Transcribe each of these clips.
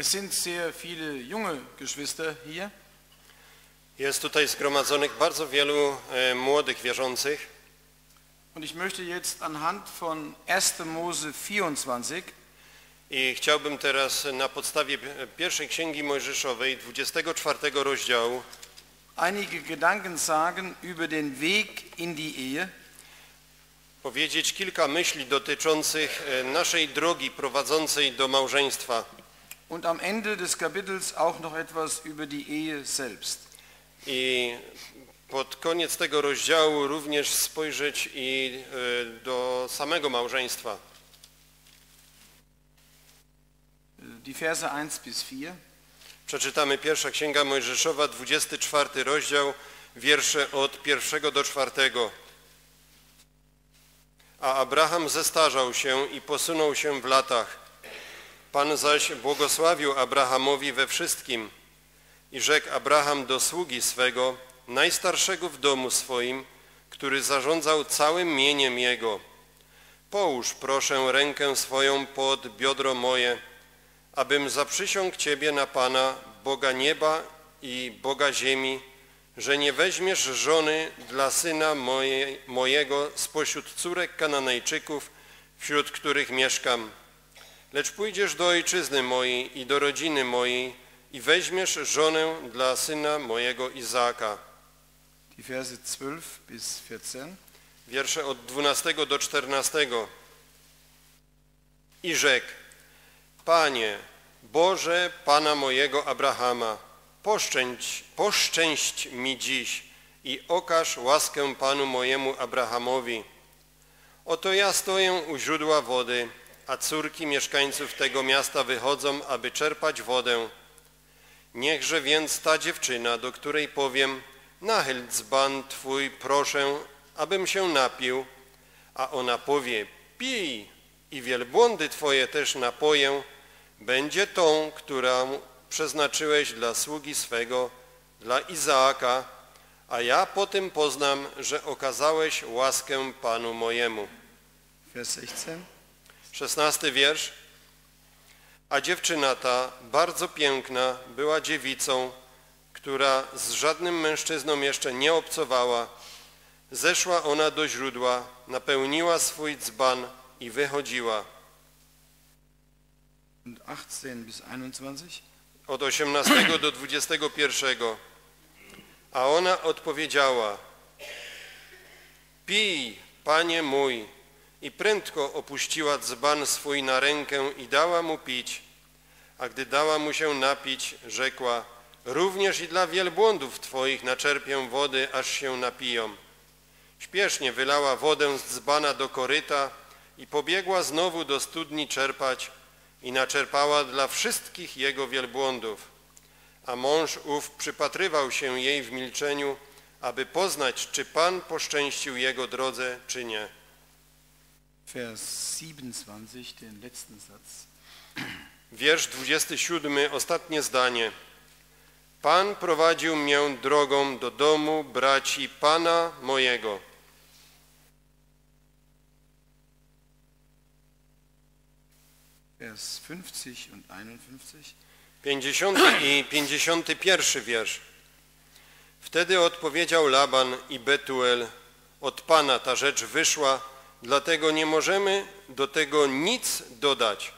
Es sind sehr viele junge Geschwister hier. Jest tutaj zgromadzonych bardzo wielu młodych wierzących. Und ich möchte jetzt anhand von 1. Mose 24 i chciałbym teraz na podstawie pierwszej Księgi Mojżeszowej 24 rozdziału einige Gedanken sagen über den Weg in die Ehe. Powiedzieć kilka myśli dotyczących naszej drogi prowadzącej do małżeństwa. Und am Ende des Kapitels auch noch etwas über die Ehe selbst. I pod koniec tego rozdziału również spojrzeć i do samego małżeństwa. Die Verse 1 bis 4. Przeczytamy pierwsza Księga Mojżeszowa, 24 rozdział, wiersze od 1 do 4. A Abraham zestarzał się i posunął się w latach. Pan zaś błogosławił Abrahamowi we wszystkim. I rzekł Abraham do sługi swego, najstarszego w domu swoim, który zarządzał całym mieniem jego. Połóż, proszę, rękę swoją pod biodro moje, abym zaprzysiągł Ciebie na Pana, Boga nieba i Boga ziemi, że nie weźmiesz żony dla syna mojego spośród córek Kananejczyków, wśród których mieszkam. Lecz pójdziesz do ojczyzny mojej i do rodziny mojej i weźmiesz żonę dla syna mojego Izaaka. Die Verse 12 bis 14. Wiersze od 12 do 14. I rzekł, Panie, Boże Pana mojego Abrahama, poszczęść mi dziś i okaż łaskę Panu mojemu Abrahamowi. Oto ja stoję u źródła wody, a córki mieszkańców tego miasta wychodzą, aby czerpać wodę. Niechże więc ta dziewczyna, do której powiem, nachyl dzban Twój, proszę, abym się napił, a ona powie, pij i wielbłądy Twoje też napoję, będzie tą, którą przeznaczyłeś dla sługi swego, dla Izaaka, a ja po tym poznam, że okazałeś łaskę Panu mojemu. 16 wiersz. A dziewczyna ta, bardzo piękna, była dziewicą, która z żadnym mężczyzną jeszcze nie obcowała. Zeszła ona do źródła, napełniła swój dzban i wychodziła. Od 18 do 21. A ona odpowiedziała, pij, Panie mój. I prędko opuściła dzban swój na rękę i dała mu pić. A gdy dała mu się napić, rzekła, również i dla wielbłądów Twoich naczerpię wody, aż się napiją. Śpiesznie wylała wodę z dzbana do koryta i pobiegła znowu do studni czerpać i naczerpała dla wszystkich jego wielbłądów. A mąż ów przypatrywał się jej w milczeniu, aby poznać, czy Pan poszczęścił jego drodze, czy nie. Vers 27, den letzten Satz. Wiersz 27, ostatnie zdanie. Pan prowadził mnie drogą do domu braci Pana mojego. Vers 50 und 51. 50 i 51 wiersz. Wtedy odpowiedział Laban i Betuel, od Pana ta rzecz wyszła, dlatego nie możemy do tego nic dodać.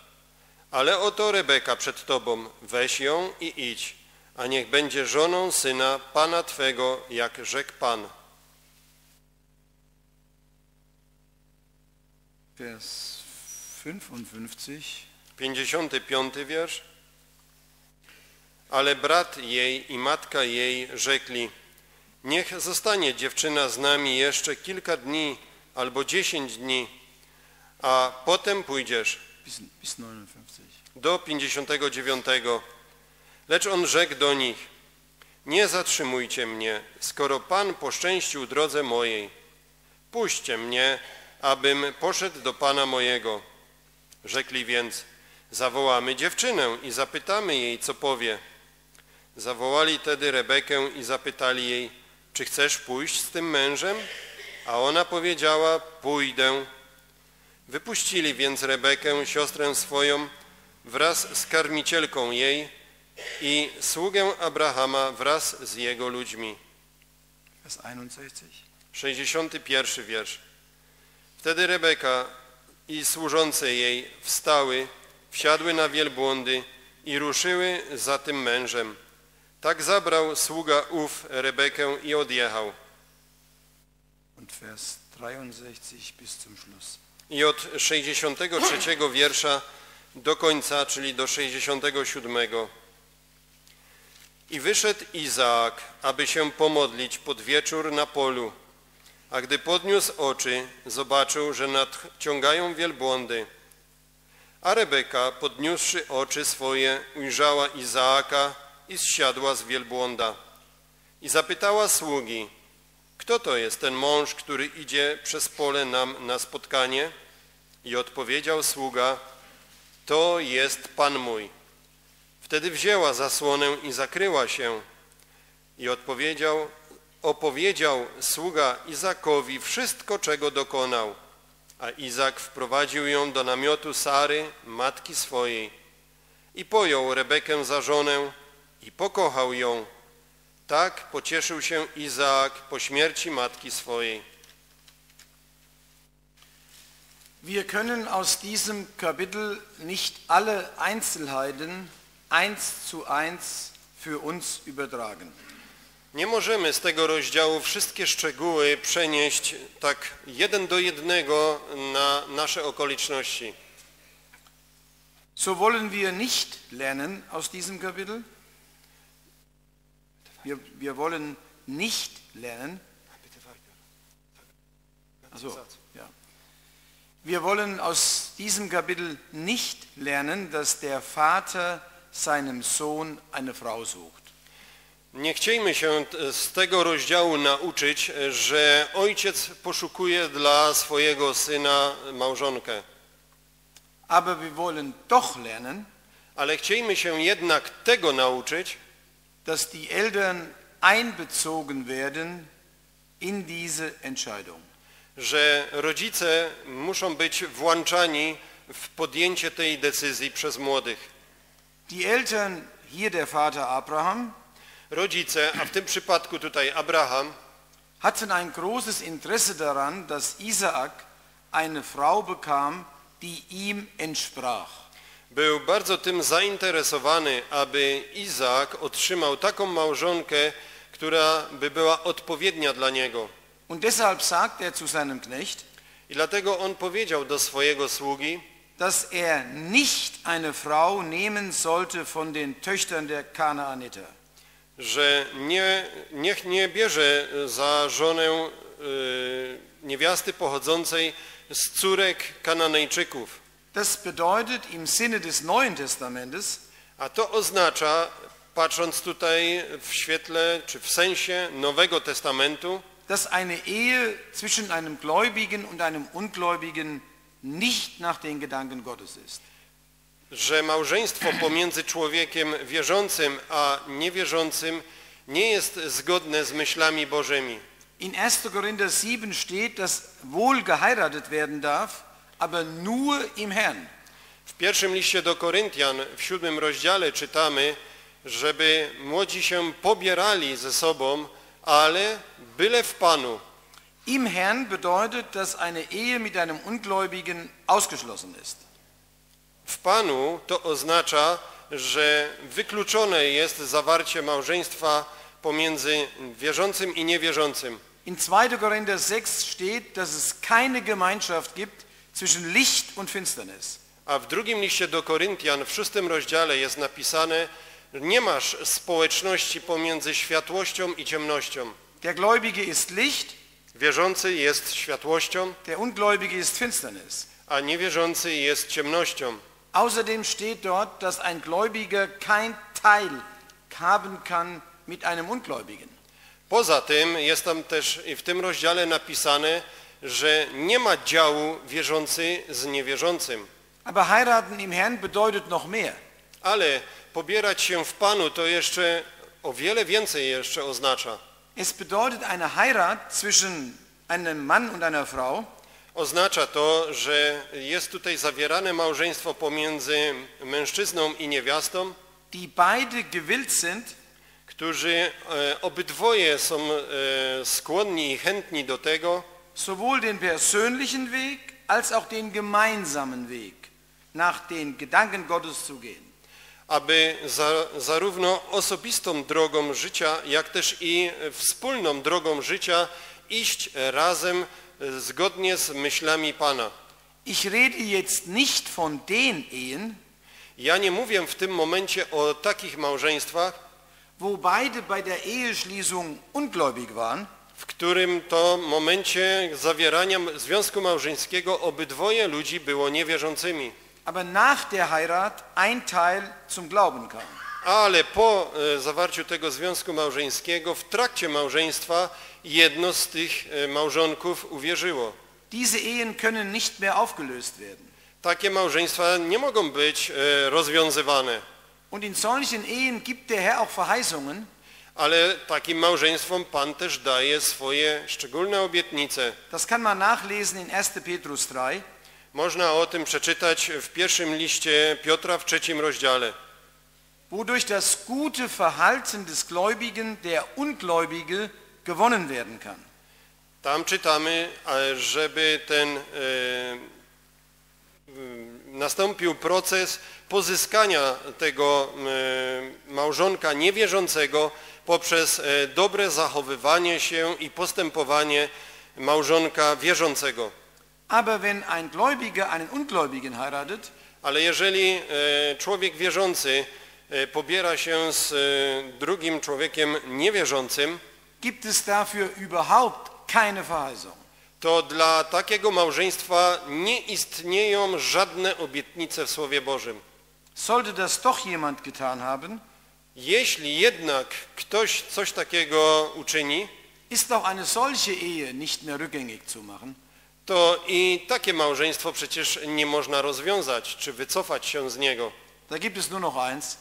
Ale oto Rebeka przed Tobą, weź ją i idź, a niech będzie żoną syna Pana Twego, jak rzekł Pan. Vers 55 wiersz. Ale brat jej i matka jej rzekli, niech zostanie dziewczyna z nami jeszcze kilka dni, albo 10 dni, a potem pójdziesz do 59. Lecz on rzekł do nich, nie zatrzymujcie mnie, skoro Pan poszczęścił drodze mojej. Puśćcie mnie, abym poszedł do Pana mojego. Rzekli więc, zawołamy dziewczynę i zapytamy jej, co powie. Zawołali tedy Rebekę i zapytali jej, czy chcesz pójść z tym mężem? A ona powiedziała, pójdę. Wypuścili więc Rebekę, siostrę swoją, wraz z karmicielką jej i sługę Abrahama wraz z jego ludźmi. 61 wiersz. Wtedy Rebeka i służące jej wstały, wsiadły na wielbłądy i ruszyły za tym mężem. Tak zabrał sługa ów Rebekę i odjechał. I od 63 wiersza do końca, czyli do 67. I wyszedł Izaak, aby się pomodlić pod wieczór na polu. A gdy podniósł oczy, zobaczył, że nadciągają wielbłądy. A Rebeka, podniósłszy oczy swoje, ujrzała Izaaka i zsiadła z wielbłąda. I zapytała sługi, kto to jest ten mąż, który idzie przez pole nam na spotkanie? I odpowiedział sługa, to jest pan mój. Wtedy wzięła zasłonę i zakryła się. I opowiedział sługa Izaakowi wszystko, czego dokonał. A Izaak wprowadził ją do namiotu Sary, matki swojej. I pojął Rebekę za żonę i pokochał ją. Tak pocieszył się Izaak po śmierci matki swojej. Wir können aus diesem Kapitel nicht alle Einzelheiten eins zu eins für uns übertragen. Nie możemy z tego rozdziału wszystkie szczegóły przenieść tak 1 do 1 na nasze okoliczności. So wollen wir nicht lernen aus diesem Kapitel. Wir wollen nicht lernen. Also, ja. Wir wollen aus diesem Kapitel nicht lernen, dass der Vater seinem Sohn eine Frau sucht. Nie chciejmy się z tego rozdziału nauczyć, że ojciec poszukuje dla swojego syna małżonkę. Aber wir wollen doch lernen, ale chciejmy się jednak tego nauczyć, dass die Eltern einbezogen werden in diese Entscheidung. Że rodzice muszą być włączani w podjęcie tej decyzji przez młodych. Die Eltern, hier der Vater Abraham, rodzice, a w tym przypadku tutaj Abraham, hatten ein großes Interesse daran, dass Isaak eine Frau bekam, die ihm entsprach. Był bardzo tym zainteresowany, aby Izaak otrzymał taką małżonkę, która by była odpowiednia dla niego. Und deshalb sagt er zu seinem Knecht, i dlatego on powiedział do swojego sługi, dass er nicht eine Frau nehmen sollte von den Töchtern der Kanaaniter. Że niech nie bierze za żonę niewiasty pochodzącej z córek Kananejczyków. Das bedeutet im Sinne des Neuen Testamentes, a to oznacza, patrząc tutaj w świetle czy w sensie Nowego Testamentu, dass eine Ehe zwischen einem Gläubigen und einem Ungläubigen nicht nach den Gedanken Gottes ist. Że małżeństwo pomiędzy człowiekiem wierzącym a niewierzącym nie jest zgodne z myślami Bożymi. In 1. Korinther 7 steht, dass wohl geheiratet werden darf, aber nur im Herrn. W pierwszym liście do Koryntian w 7 rozdziale czytamy, żeby młodzi się pobierali ze sobą, ale byle w Panu. Im Herrn bedeutet, dass eine Ehe mit einem Ungläubigen ausgeschlossen ist. W Panu to oznacza, że wykluczone jest zawarcie małżeństwa pomiędzy wierzącym i niewierzącym. In 2. Korinther 6 steht, dass es keine Gemeinschaft gibt zwischen Licht und Finsternis. A w drugim liście do Koryntian w 6. rozdziale jest napisane, nie masz społeczności pomiędzy światłością i ciemnością. Der Gläubige ist Licht. Wierzący jest światłością, der Ungläubige ist Finsternis, a niewierzący jest ciemnością. Außerdem steht dort, dass ein Gläubiger kein Teil haben kann mit einem Ungläubigen. Poza tym jest tam też w tym rozdziale napisane, że nie ma działu wierzący z niewierzącym. Aber heiraten im Herrn bedeutet noch mehr. Ale pobierać się w Panu to jeszcze o wiele więcej jeszcze oznacza. Es bedeutet eine Heirat zwischen einem Mann und einer Frau. Oznacza to, że jest tutaj zawierane małżeństwo pomiędzy mężczyzną i niewiastą, die beide gewillt sind, którzy obydwoje są skłonni i chętni do tego, sowohl den persönlichen Weg als auch den gemeinsamen Weg nach den Gedanken Gottes zu gehen. Aby zarówno osobistą drogą życia, jak też i wspólną drogą życia iść razem zgodnie z myślami Pana. Ich rede jetzt nicht von den Ehen, ja nie mówię w tym momencie o takich małżeństwach, wo beide bei der Eheschließung ungläubig waren, w którym to momencie zawierania związku małżeńskiego obydwoje ludzi było niewierzącymi. Aber nach der Heirat ein Teil zum Glauben kam. Ale po zawarciu tego związku małżeńskiego, w trakcie małżeństwa, jedno z tych małżonków uwierzyło. Diese Ehen können nicht mehr aufgelöst werden. Takie małżeństwa nie mogą być rozwiązywane. Und in solchen Ehen gibt der Herr auch Verheißungen. Ale takim małżeństwom Pan też daje swoje szczególne obietnice. Das kann man nachlesen in 1. Petrus 3. Można o tym przeczytać w pierwszym liście Piotra w 3. rozdziale. Wodurch das gute Verhalten des Gläubigen der Ungläubige gewonnen werden kann. Tam czytamy, żeby ten nastąpił proces pozyskania tego małżonka niewierzącego poprzez dobre zachowywanie się i postępowanie małżonka wierzącego. Aber wenn ein Gläubiger einen Ungläubigen heiratet, ale jeżeli człowiek wierzący pobiera się z drugim człowiekiem niewierzącym, gibt es dafür überhaupt keine Verheißung. To dla takiego małżeństwa nie istnieją żadne obietnice w Słowie Bożym. Sollte das doch jemand getan haben, jeśli jednak ktoś coś takiego uczyni, ist auch eine solche Ehe nicht mehr rückgängig zu machen. To i takie małżeństwo przecież nie można rozwiązać, czy wycofać się z niego. Da gibt es nur noch eins.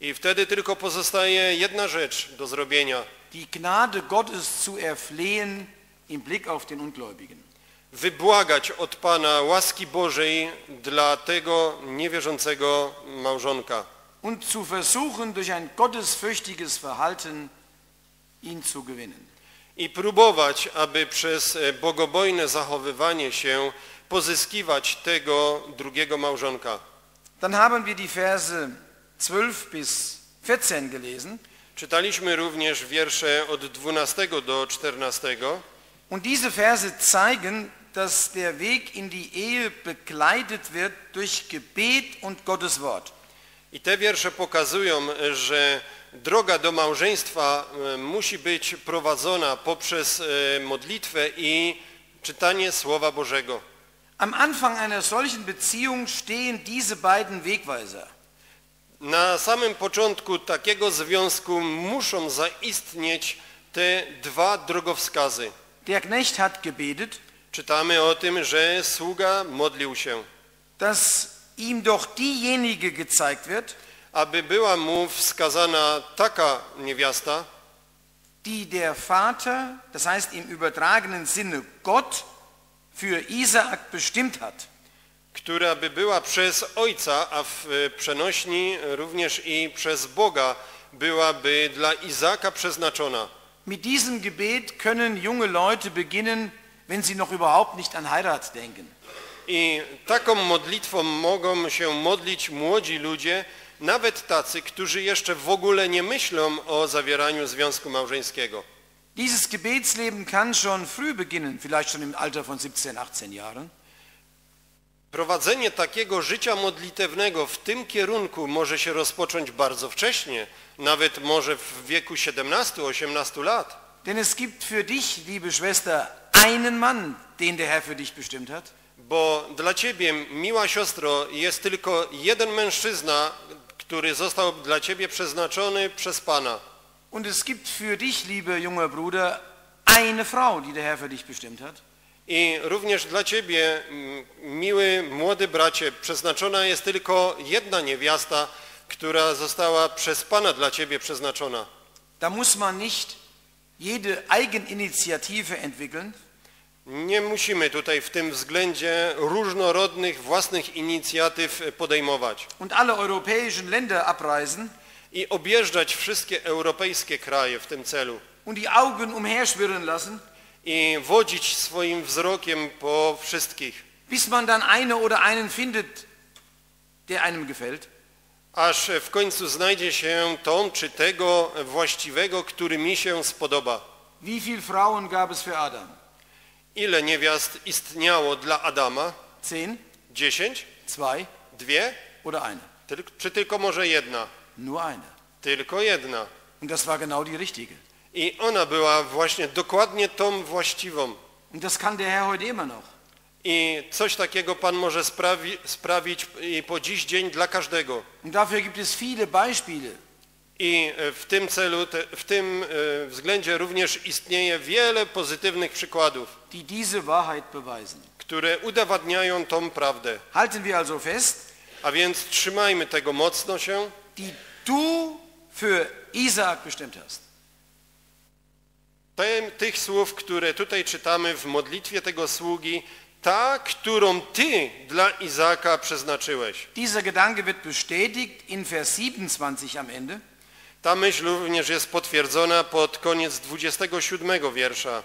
I wtedy tylko pozostaje jedna rzecz do zrobienia. Die Gnade Gottes zu erflehen im Blick auf den Ungläubigen. Wybłagać od Pana łaski Bożej dla tego niewierzącego małżonka. Und zu versuchen durch ein gottesfürchtiges Verhalten ihn zu gewinnen. I próbować, aby przez bogobojne zachowywanie się pozyskiwać tego drugiego małżonka. Dann haben wir die Verse 12 bis 14 gelesen. Czytaliśmy również wiersze od 12 do 14. Und diese Verse zeigen, dass der Weg in die Ehe begleitet wird durch Gebet und Gottes Wort. I te wiersze pokazują, że droga do małżeństwa musi być prowadzona poprzez modlitwę i czytanie Słowa Bożego. Am Anfang einer solchen Beziehung stehen diese beiden Wegweiser. Na samym początku takiego związku muszą zaistnieć te dwa drogowskazy. Der Knecht hat gebetet. Czytamy o tym, że sługa modlił się. Dass ihm doch diejenige gezeigt wird, aby była mu wskazana taka niewiasta, die der Vater, das heißt im übertragenen Sinne Gott, für Izaak bestimmt hat, która by była przez ojca, a w przenośni również i przez Boga byłaby dla Izaaka przeznaczona. Mit diesem Gebet können junge Leute beginnen, wenn sie noch überhaupt nicht an Heirat denken. I taką modlitwą mogą się modlić młodzi ludzie, nawet tacy, którzy jeszcze w ogóle nie myślą o zawieraniu związku małżeńskiego. Dieses Gebetsleben kann schon früh beginnen, vielleicht schon im Alter von 17, 18 Jahren. Prowadzenie takiego życia modlitewnego w tym kierunku może się rozpocząć bardzo wcześnie, nawet może w wieku 17-18 lat. Denn es gibt für dich, liebe Schwester, einen Mann, den der Herr für dich bestimmt hat. Bo dla ciebie, miła siostro, jest tylko jeden mężczyzna, który został dla ciebie przeznaczony przez Pana. Und es gibt für dich, lieber junger Bruder, eine Frau, die der Herr für dich bestimmt hat. I również dla ciebie, miły młody bracie, przeznaczona jest tylko jedna niewiasta, która została przez Pana dla ciebie przeznaczona. Da muss man nicht jede Eigeninitiative entwickeln. Nie musimy tutaj w tym względzie różnorodnych własnych inicjatyw podejmować. Und alle europäischen Länder abreisen. I objeżdżać wszystkie europejskie kraje w tym celu. Und die Augen umherschwirren lassen. I wodzić swoim wzrokiem po wszystkich. Bis man dann eine oder einen findet, der einem gefällt. Aż w końcu znajdzie się tą czy tego właściwego, który mi się spodoba. Wie viel Frauen gab es für Adam? Ile niewiast istniało dla Adama? 10? 10? 2? 2? Oder eine? Czy tylko może jedna? Nur eine. Tylko jedna. Und das war genau die richtige. I ona była właśnie dokładnie tą właściwą. Und das kann der Herr heute immer noch. I coś takiego Pan może sprawić po dziś dzień dla każdego. Dafür gibt es viele Beispiele. I w tym celu, w tym względzie również istnieje wiele pozytywnych przykładów, die diese Wahrheit beweisen, które udowadniają tą prawdę. Halten wir also fest, a więc trzymajmy tego mocno się, die du für Izaak bestimmt hast. Tych słów, które tutaj czytamy w modlitwie tego sługi, ta, którą Ty dla Izaaka przeznaczyłeś. Dieser Gedanke wird bestätigt in Vers 27 am Ende. Ta myśl również jest potwierdzona pod koniec 27 wiersza.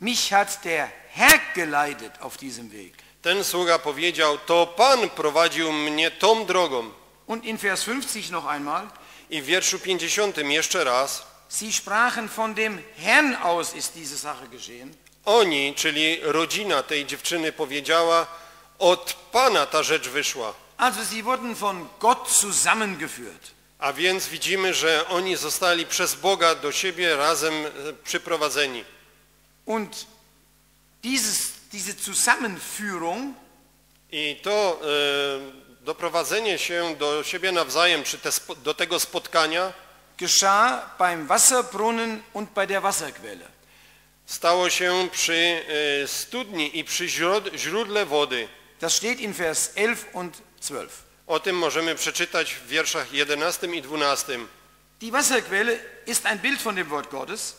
Mich hat der Herr geleitet auf diesem Weg. Ten sługa powiedział, to Pan prowadził mnie tą drogą. Und in Vers 50 noch einmal. I w wierszu 50 jeszcze raz. Sie sprachen von dem Herrn aus ist diese Sache geschehen. Oni, czyli rodzina tej dziewczyny powiedziała, od Pana ta rzecz wyszła. Also sie wurden von Gott zusammengeführt. A więc widzimy, że oni zostali przez Boga do siebie razem przyprowadzeni. Und diese Zusammenführung, i to doprowadzenie się do siebie nawzajem, czy do tego spotkania, geschah beim Wasserbrunnen und bei der Wasserquelle. Stało się przy studni i przy źródle wody. Das steht in Vers 11 und 12. O tym możemy przeczytać w wierszach 11 i 12. Die Wasserquelle ist ein Bild von dem Wort Gottes.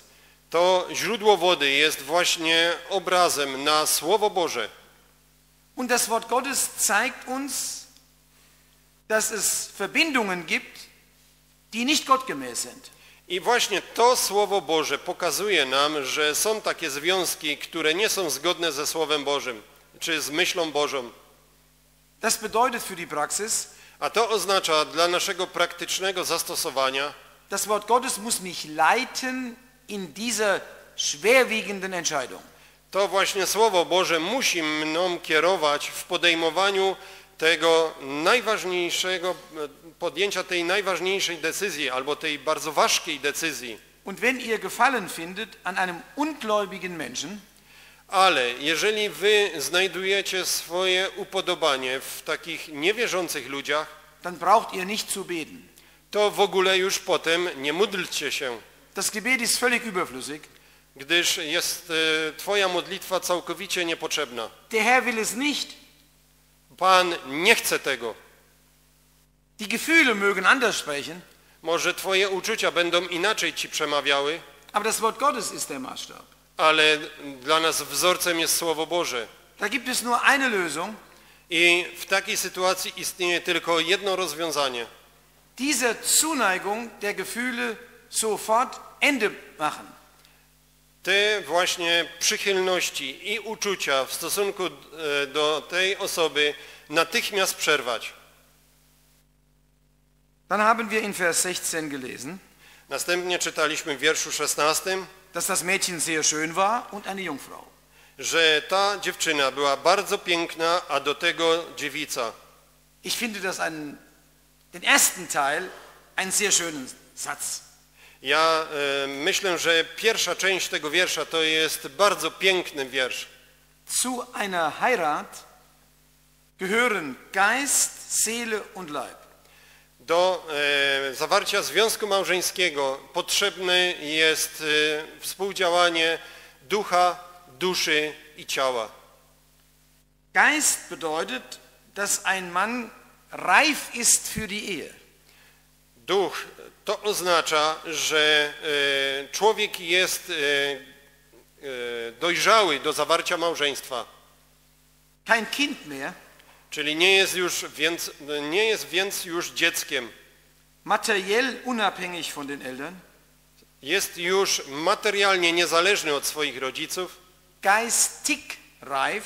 To źródło wody jest właśnie obrazem na Słowo Boże. Und das Wort Gottes zeigt uns, dass es Verbindungen gibt, die nicht gottgemäß sind. I właśnie to Słowo Boże pokazuje nam, że są takie związki, które nie są zgodne ze Słowem Bożym, czy z myślą Bożą. Das bedeutet für die Praxis, a to oznacza dla naszego praktycznego zastosowania, das Wort Gottes muss mich leiten in dieser schwerwiegenden Entscheidung. To właśnie Słowo Boże musi mną kierować w podejmowaniu tego najważniejszego, podjęcia tej najważniejszej decyzji albo tej bardzo ważkiej decyzji. Und wenn ihr Gefallen findet an einem ungläubigen Menschen, ale jeżeli wy znajdujecie swoje upodobanie w takich niewierzących ludziach, dann braucht ihr nicht zu beten. To w ogóle już potem nie módlcie się. Das Gebet ist völlig überflüssig. Gdyż jest twoja modlitwa całkowicie niepotrzebna. Der Herr will es nicht. Pan nie chce tego. Die Gefühle mögen anders sprechen. Może twoje uczucia będą inaczej ci przemawiały. Aber das Wort Gottes ist der Maßstab. Ale dla nas wzorcem jest Słowo Boże. Da gibt es nur eine Lösung. I w takiej sytuacji istnieje tylko jedno rozwiązanie. Diese Zuneigung der Gefühle sofort Ende machen. Te właśnie przychylności i uczucia w stosunku do tej osoby natychmiast przerwać. Dann haben wir in Vers 16 gelesen. Następnie czytaliśmy w wierszu 16, dass das Mädchen sehr schön war und eine Jungfrau. Że ta dziewczyna była bardzo piękna, a do tego dziewica. Ich finde das den ersten Teil einen sehr schönen Satz. Ja myślę, że pierwsza część tego wiersza to jest bardzo piękny wiersz. Zu einer Heirat gehören Geist, Seele und Leib. Do zawarcia związku małżeńskiego potrzebne jest współdziałanie ducha, duszy i ciała. Geist bedeutet, dass ein Mann reif ist für die Ehe. Duch to oznacza, że człowiek jest dojrzały do zawarcia małżeństwa. Kein Kind mehr. Czyli nie jest już dzieckiem. Materiell unabhängig von den Eltern. Jest już materialnie niezależny od swoich rodziców. Geistig reif.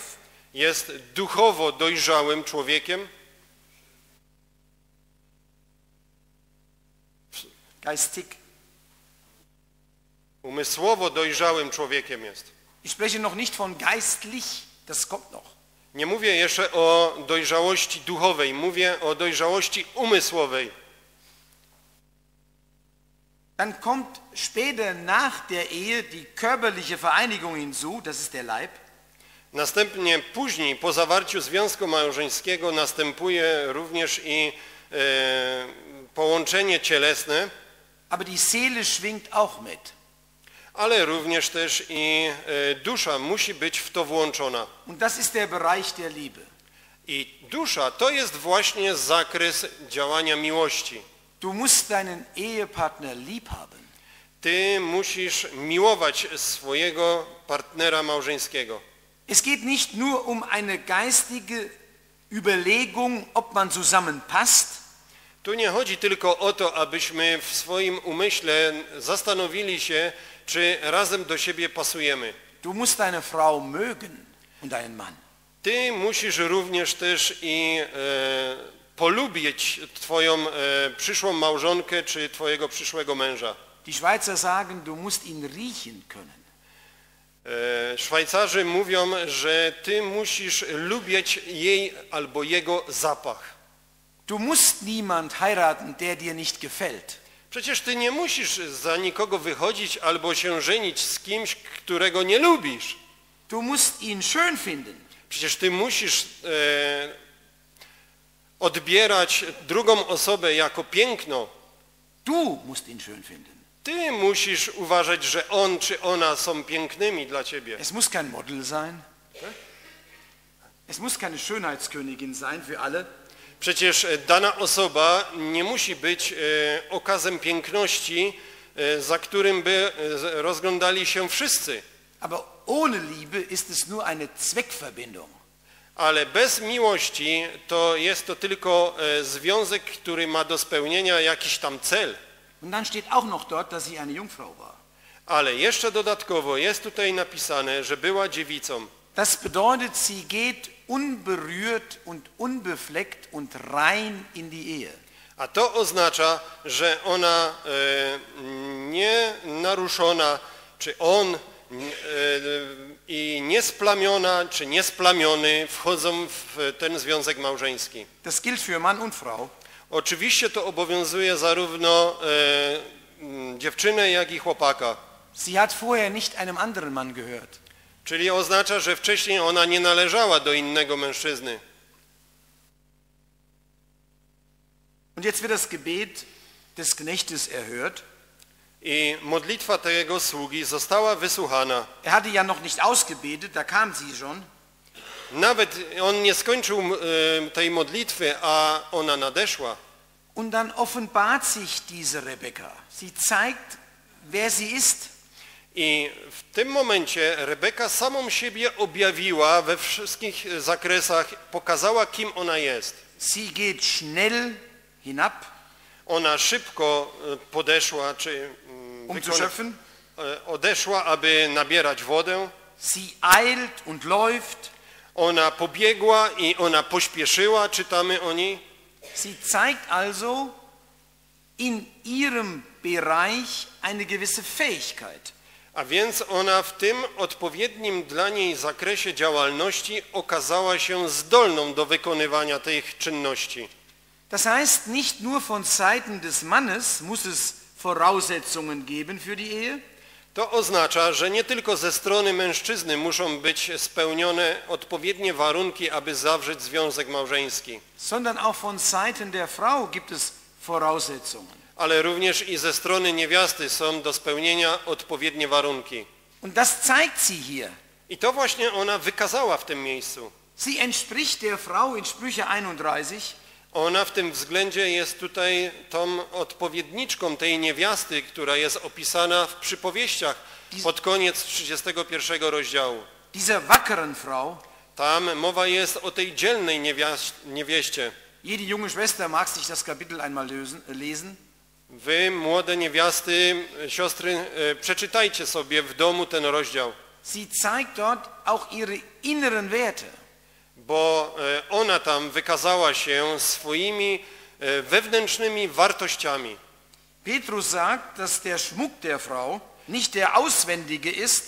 Jest duchowo dojrzałym człowiekiem. Geistig. Umysłowo dojrzałym człowiekiem jest. Ich spreche noch nicht von geistlich, das kommt noch. Nie mówię jeszcze o dojrzałości duchowej, mówię o dojrzałości umysłowej. Dann kommt später nach der Ehe die körperliche Vereinigung hinzu, das ist der Leib. Następnie później po zawarciu związku małżeńskiego następuje również i połączenie cielesne. Aber die Seele schwingt auch mit. Ale również też i dusza musi być w to włączona. Und das ist der Bereich der Liebe. I dusza to jest właśnie zakres działania miłości. Du musst deinen Ehepartner lieb haben. Ty musisz miłować swojego partnera małżeńskiego. Es geht nicht nur um eine geistige Überlegung, ob man zusammenpasst. Tu nie chodzi tylko o to, abyśmy w swoim umyśle zastanowili się, czy razem do siebie pasujemy. Du musst deine Frau mögen und deinen Mann. Ty musisz również też i polubić twoją przyszłą małżonkę czy twojego przyszłego męża. Die Schweizer sagen, du musst ihn riechen können. Szwajcarzy mówią, że ty musisz lubić jej albo jego zapach. Du musst niemand heiraten, der dir nicht gefällt. Przecież ty nie musisz za nikogo wychodzić albo się żenić z kimś, którego nie lubisz. Du musst ihn schön finden. Przecież ty musisz odbierać drugą osobę jako piękno. Du musst ihn schön finden. Ty musisz uważać, że on czy ona są pięknymi dla ciebie. Es muss kein Model sein. Es muss keine Schönheitskönigin sein für alle. Przecież dana osoba nie musi być okazem piękności, za którym by rozglądali się wszyscy. Aber ohne Liebe ist es nur eine Zweckverbindung. Ale bez miłości to jest to tylko związek, który ma do spełnienia jakiś tam cel. Und dann steht auch noch dort, dass sie eine Jungfrau war. Ale jeszcze dodatkowo jest tutaj napisane, że była dziewicą. Das bedeutet, sie geht unberührt und unbefleckt und rein in die Ehe. A to oznacza, że ona nienaruszona, czy on i niesplamiona, czy niesplamiony wchodzą w ten związek małżeński. Das gilt für Mann und Frau. Oczywiście to obowiązuje zarówno dziewczynę, jak i chłopaka. Sie hat vorher nicht einem anderen Mann gehört. Czyli oznacza, że wcześniej ona nie należała do innego mężczyzny. Und jetzt wird das Gebet des Knechtes erhört. I modlitwa tego sługi została wysłuchana. Er hatte ja noch nicht ausgebetet, da kam sie schon. Nawet on nie skończył tej modlitwy, a ona nadeszła. Und dann offenbart sich diese Rebeka. Sie zeigt, wer sie ist. I w tym momencie Rebeka samą siebie objawiła we wszystkich zakresach, pokazała, kim ona jest. Sie geht schnell hinab. Ona szybko podeszła, czy odeszła, aby nabierać wodę. Sie eilt und läuft. Ona pobiegła i ona pośpieszyła, czytamy o niej. Sie zeigt also in ihrem Bereich eine gewisse Fähigkeit. A więc ona w tym odpowiednim dla niej zakresie działalności okazała się zdolną do wykonywania tych czynności. Das heißt, nicht nur von Seiten des Mannes muss es Voraussetzungen geben für die Ehe. To oznacza, że nie tylko ze strony mężczyzny muszą być spełnione odpowiednie warunki, aby zawrzeć związek małżeński. Sondern auch von Seiten der Frau gibt es Voraussetzungen. Ale również i ze strony niewiasty są do spełnienia odpowiednie warunki. Und das zeigt sie hier. I to właśnie ona wykazała w tym miejscu. Sie entspricht der Frau in Sprüche 31. Ona w tym względzie jest tutaj tą odpowiedniczką tej niewiasty, która jest opisana w przypowieściach pod koniec 31 rozdziału. Dieser wackeren Frau. Tam mowa jest o tej dzielnej niewieście. Jede junge Schwester mag sich das Kapitel einmal lesen. Wy, młode niewiasty, siostry, przeczytajcie sobie w domu ten rozdział. Sie zeigt dort auch ihre inneren Werte. Bo ona tam wykazała się swoimi wewnętrznymi wartościami. Petrus sagt, dass der Schmuck der Frau nicht der auswendige ist.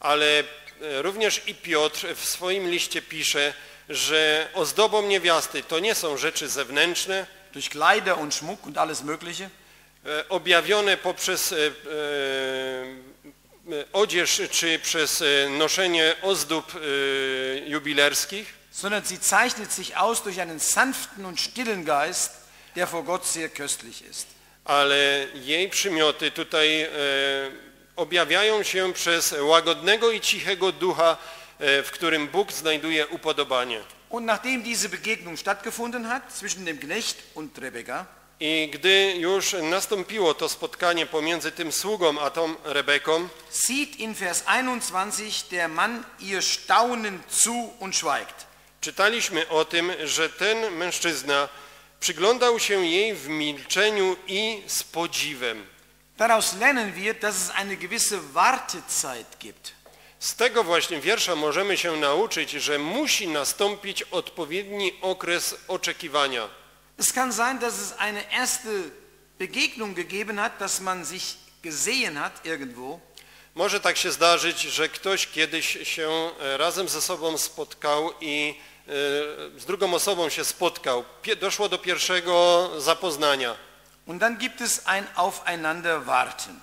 Ale również i Piotr w swoim liście pisze, że ozdobą niewiasty to nie są rzeczy zewnętrzne, durch Kleider und Schmuck und alles mögliche, objawione poprzez odzież czy przez noszenie ozdób jubilerskich, sondern sie zeichnet sich aus durch einen sanften und stillen Geist, der vor Gott sehr köstlich ist. Ale jej przymioty tutaj objawiają się przez łagodnego i cichego ducha, w którym Bóg znajduje upodobanie. Und nachdem diese Begegnung stattgefunden hat zwischen dem Knecht und Rebeka, i gdy już nastąpiło to spotkanie pomiędzy tym sługą a tą Rebeką, sieht in Vers 21 der Mann ihr Staunen zu und schweigt. Czytaliśmy o tym, że ten mężczyzna przyglądał się jej w milczeniu i z podziwem. Daraus lernen wir, dass es eine gewisse Wartezeit gibt. Z tego właśnie wiersza możemy się nauczyć, że musi nastąpić odpowiedni okres oczekiwania. Es kann sein, dass es eine erste Begegnung gegeben hat, dass man sich gesehen hat irgendwo. Może tak się zdarzyć, że ktoś kiedyś się razem ze sobą spotkał i z drugą osobą się spotkał. Doszło do pierwszego zapoznania. Und dann gibt es ein Aufeinanderwarten.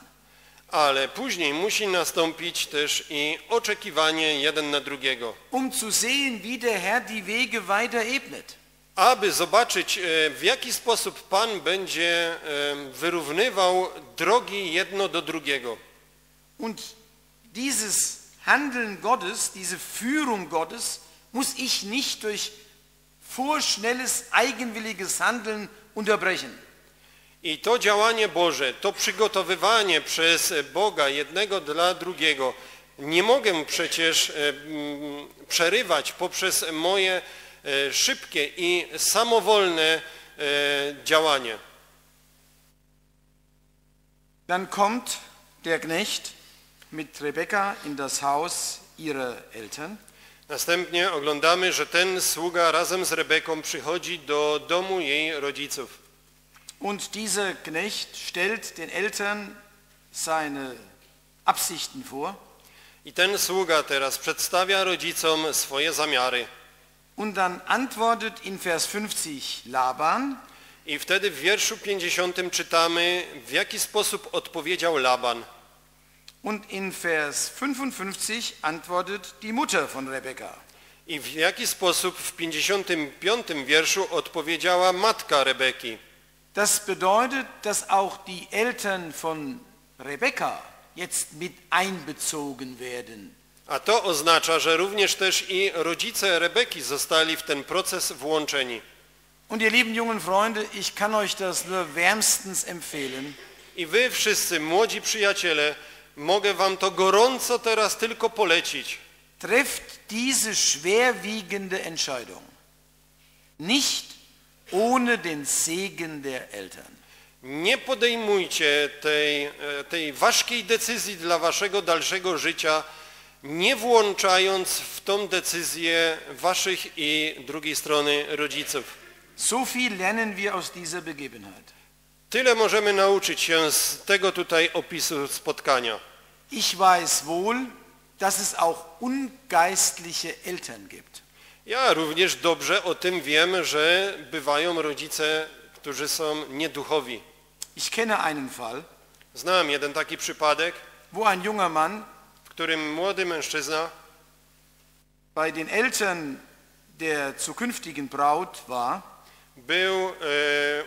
Ale później musi nastąpić też i oczekiwanie jeden na drugiego. Zu sehen, wie der Herr die Wege weiter ebnet. Aby zobaczyć, w jaki sposób Pan będzie wyrównywał drogi jedno do drugiego. Und dieses Handeln Gottes, diese Führung Gottes, muss ich nicht durch vorschnelles, eigenwilliges Handeln unterbrechen. I to działanie Boże, to przygotowywanie przez Boga jednego dla drugiego, nie mogę przecież przerywać poprzez moje szybkie i samowolne działanie. Dann kommt der Knecht mit Rebeka in das Haus ihrer Eltern. Następnie oglądamy, że ten sługa razem z Rebeką przychodzi do domu jej rodziców. Und dieser Knecht stellt den Eltern seine Absichten vor. I ten sługa teraz przedstawia rodzicom swoje zamiary. Und dann antwortet in Vers 50 Laban. I wtedy w wierszu 50 czytamy, w jaki sposób odpowiedział Laban. Und in Vers 55 antwortet die Mutter von Rebeka. I w jaki sposób w 55 wierszu odpowiedziała matka Rebeki. Das bedeutet, dass auch die Eltern von Rebeka jetzt mit einbezogen werden. A to oznacza, że również też i rodzice Rebeki zostali w ten proces włączeni. Und ihr lieben jungen Freunde, ich kann euch das nur wärmstens empfehlen. I wy wszyscy, młodzi przyjaciele, mogę wam to gorąco teraz tylko polecić. Trefft diese schwerwiegende Entscheidung nicht ohne den Segen der Eltern. Nie podejmujcie tej ważkiej decyzji dla waszego dalszego życia, nie włączając w tą decyzję waszych i drugiej strony rodziców. So viel lernen wir aus dieser Begebenheit. Tyle możemy nauczyć się z tego tutaj opisu spotkania. Ich weiß wohl, dass es auch ungeistliche Eltern gibt. Ja również dobrze o tym wiem, że bywają rodzice, którzy są nieduchowi. Ich kenne einen Fall. Znam jeden taki przypadek, wo ein junger Mann, w którym młody mężczyzna bei den Eltern der zukünftigen Braut war, był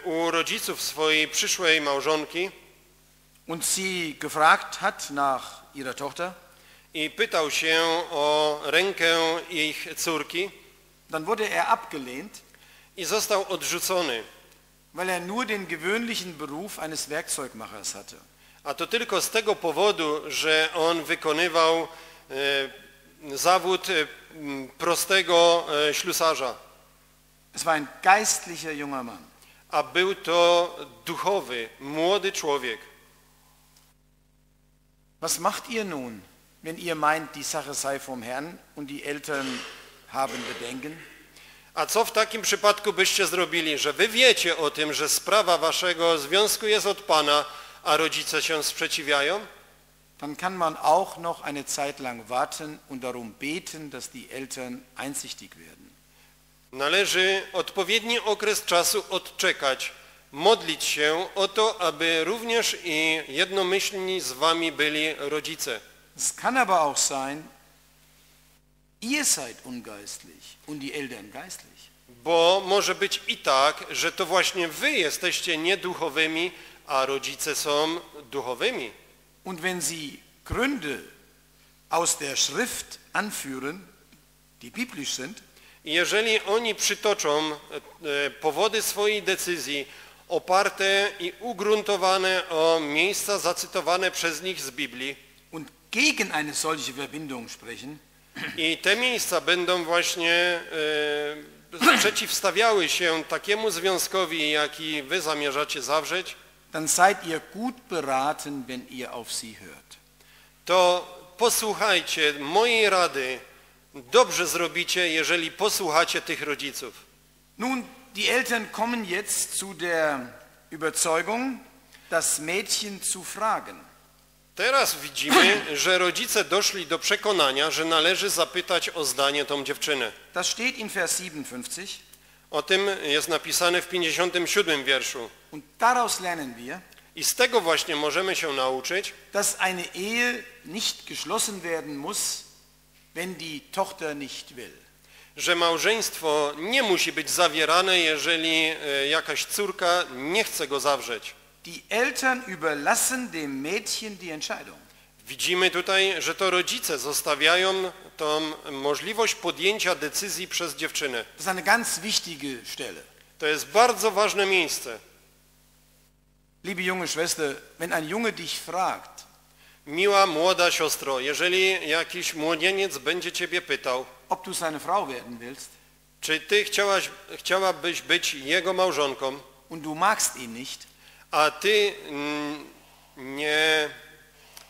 u rodziców swojej przyszłej małżonki, und sie gefragt hat nach ihrer Tochter, i pytał się o rękę ich córki, dann wurde er abgelehnt, i został odrzucony. Weil er nur den gewöhnlichen Beruf eines Werkzeugmachers hatte. A to tylko z tego powodu, że on wykonywał zawód prostego ślusarza. Es war ein geistlicher junger Mann. A był to duchowy, młody człowiek. Was macht ihr nun, wenn ihr meint, die Sache sei vom Herrn und die Eltern haben Bedenken? A co w takim przypadku byście zrobili, że wy wiecie o tym, że sprawa waszego związku jest od Pana, a rodzice się sprzeciwiają? Dann kann man auch noch eine Zeit lang warten und darum beten, dass die Eltern einsichtig werden. Należy odpowiedni okres czasu odczekać, modlić się o to, aby również i jednomyślni z wami byli rodzice. Es kann aber auch sein, ihr seid ungeistlich und die Eltern geistlich. Bo może być i tak, że to właśnie wy jesteście nieduchowymi, a rodzice są duchowymi. Und wenn sie Gründe aus der Schrift anführen, die biblisch sind, jeżeli oni przytoczą powody swojej decyzji oparte i ugruntowane o miejsca zacytowane przez nich z Biblii und gegen eine solche Verbindung sprechen, i te miejsca będą właśnie przeciwstawiały się takiemu związkowi, jaki wy zamierzacie zawrzeć, dann seid ihr gut beraten, wenn ihr auf sie hört. To posłuchajcie mojej rady. Dobrze zrobicie, jeżeli posłuchacie tych rodziców. Nun, die Eltern kommen jetzt zu der Überzeugung, das Mädchen zu fragen. Teraz widzimy, że rodzice doszli do przekonania, że należy zapytać o zdanie tą dziewczynę. Das steht in Vers 57. O tym jest napisane w 57 wierszu. Und daraus lernen wir, i z tego właśnie możemy się nauczyć, dass eine Ehe nicht geschlossen werden muss, wenn die Tochter nicht will. Że małżeństwo nie musi być zawierane, jeżeli jakaś córka nie chce go zawrzeć. Die Eltern überlassen dem Mädchen die Entscheidung. Widzimy tutaj, że to rodzice zostawiają tą możliwość podjęcia decyzji przez dziewczynę. Das ist eine ganz wichtige Stelle. To jest bardzo ważne miejsce. Liebe junge Schwester, wenn ein Junge dich fragt, miła młoda siostro, jeżeli jakiś młodzieniec będzie ciebie pytał, ob du seine Frau werden willst, czy ty chciałabyś być jego małżonką, und du magst ihn nicht, a ty nie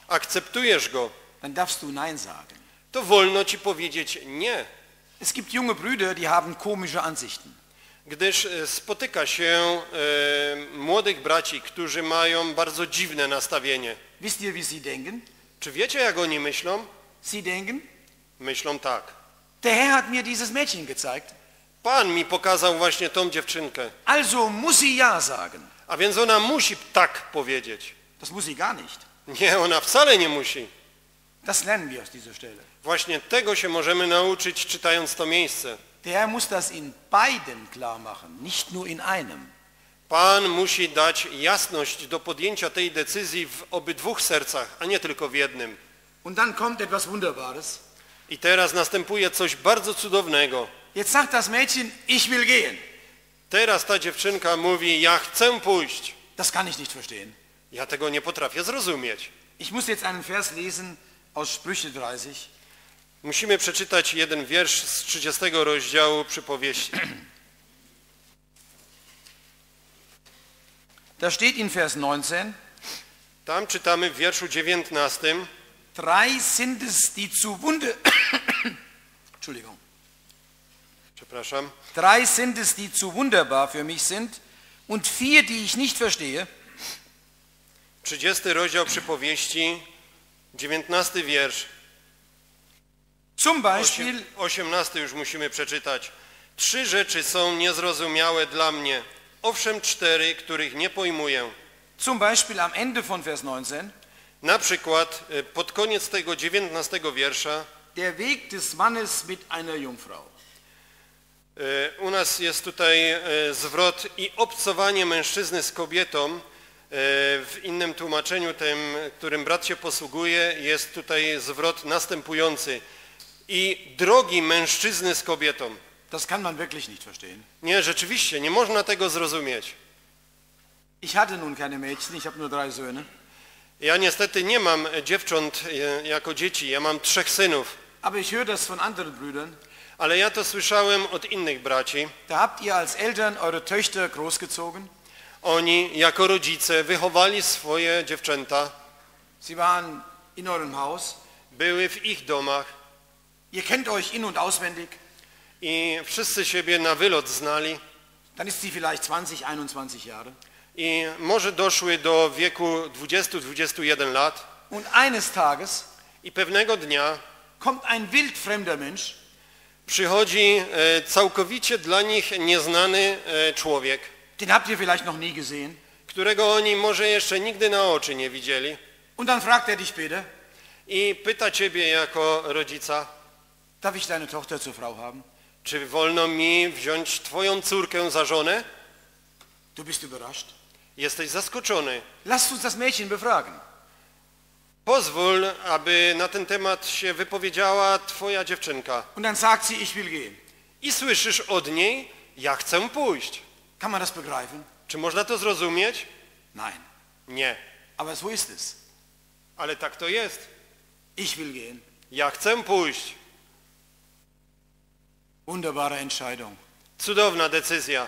akceptujesz go, dann darfst du nein sagen. To wolno ci powiedzieć nie. Es gibt junge Brüder, die haben komische Ansichten. Gdyż spotyka się młodych braci, którzy mają bardzo dziwne nastawienie. Wisst ihr, wie sie denken? Czy wiecie, jak oni myślą? Sie denken? Myślą tak. Der Herr hat mir dieses Mädchen gezeigt. Pan mi pokazał właśnie tą dziewczynkę. Also muss sie ja sagen. A więc ona musi tak powiedzieć. Das muss sie gar nicht. Nie, ona wcale nie musi. Das lernen wir aus dieser Stelle. Właśnie tego się możemy nauczyć, czytając to miejsce. Der muss das in beiden klar machen, nicht nur in einem. Pan musi dać jasność do podjęcia tej decyzji w obydwu sercach, a nie tylko w jednym. Und dann kommt etwas Wunderbares. I teraz następuje coś bardzo cudownego. Jetzt sagt das Mädchen, ich will gehen. Teraz ta dziewczynka mówi, ja chcę pójść. Das kann ich nicht verstehen. Ja tego nie potrafię zrozumieć. Ich muss jetzt einen Vers lesen aus Sprüche 30. Musimy przeczytać jeden wiersz z 30 rozdziału przypowieści. Da steht in Vers 19. Tam czytamy w wierszu 19. Drei sind es, die zu Wunder. Entschuldigung. Przepraszam. Drei sind es, die zu wunderbar für mich sind, und vier, die ich nicht verstehe. 30 rozdział przypowieści, 19 wiersz. Zum Beispiel 18 już musimy przeczytać. Trzy rzeczy są niezrozumiałe dla mnie. Owszem, cztery, których nie pojmuję. Zum Beispiel am Ende von Vers 19. Na przykład pod koniec tego 19 wiersza. Der Weg des Mannes mit einer Jungfrau. U nas jest tutaj zwrot i obcowanie mężczyzny z kobietą. W innym tłumaczeniu, tym, którym brat się posługuje, jest tutaj zwrot następujący. I drogi mężczyzny z kobietą. Das kann man wirklich nicht verstehen. Nie, rzeczywiście, nie można tego zrozumieć. Ich hatte nun keine Mädchen, ich habe nur 3 Söhne. Ja niestety nie mam dziewcząt jako dzieci, ja mam 3 synów. Aber ich höre das von anderen Brüdern. Ale ja to słyszałem od innych braci. Da habt ihr als Eltern eure Töchter großgezogen? Oni jako rodzice wychowali swoje dziewczęta. Sie waren in eurem Haus. Były w ich domach. Ihr kennt euch in- und auswendig. I wszyscy siebie na wylot znali. Dann ist sie vielleicht 20, 21 Jahre. I może doszły do wieku 20-21 lat. Und eines Tages i pewnego dnia kommt ein wildfremder Mensch. Przychodzi całkowicie dla nich nieznany człowiek. Den habt ihr vielleicht noch nie gesehen. Którego oni może jeszcze nigdy na oczy nie widzieli. Und dann fragt er dich später. I pyta ciebie jako rodzica. Darf ich deine Tochter zur Frau haben? Czy wolno mi wziąć twoją córkę za żonę? Du bist überrascht. Jesteś zaskoczony. Lass uns das Mädchen befragen. Pozwól, aby na ten temat się wypowiedziała twoja dziewczynka. Und dann sagt sie, ich will gehen. I słyszysz od niej, ja chcę pójść. Kann man das begreifen? Czy można to zrozumieć? Nein. Nie. Aber so ist es. Ale tak to jest. Ich will gehen. Ja chcę pójść. Wunderbare Entscheidung. Cudowna decyzja.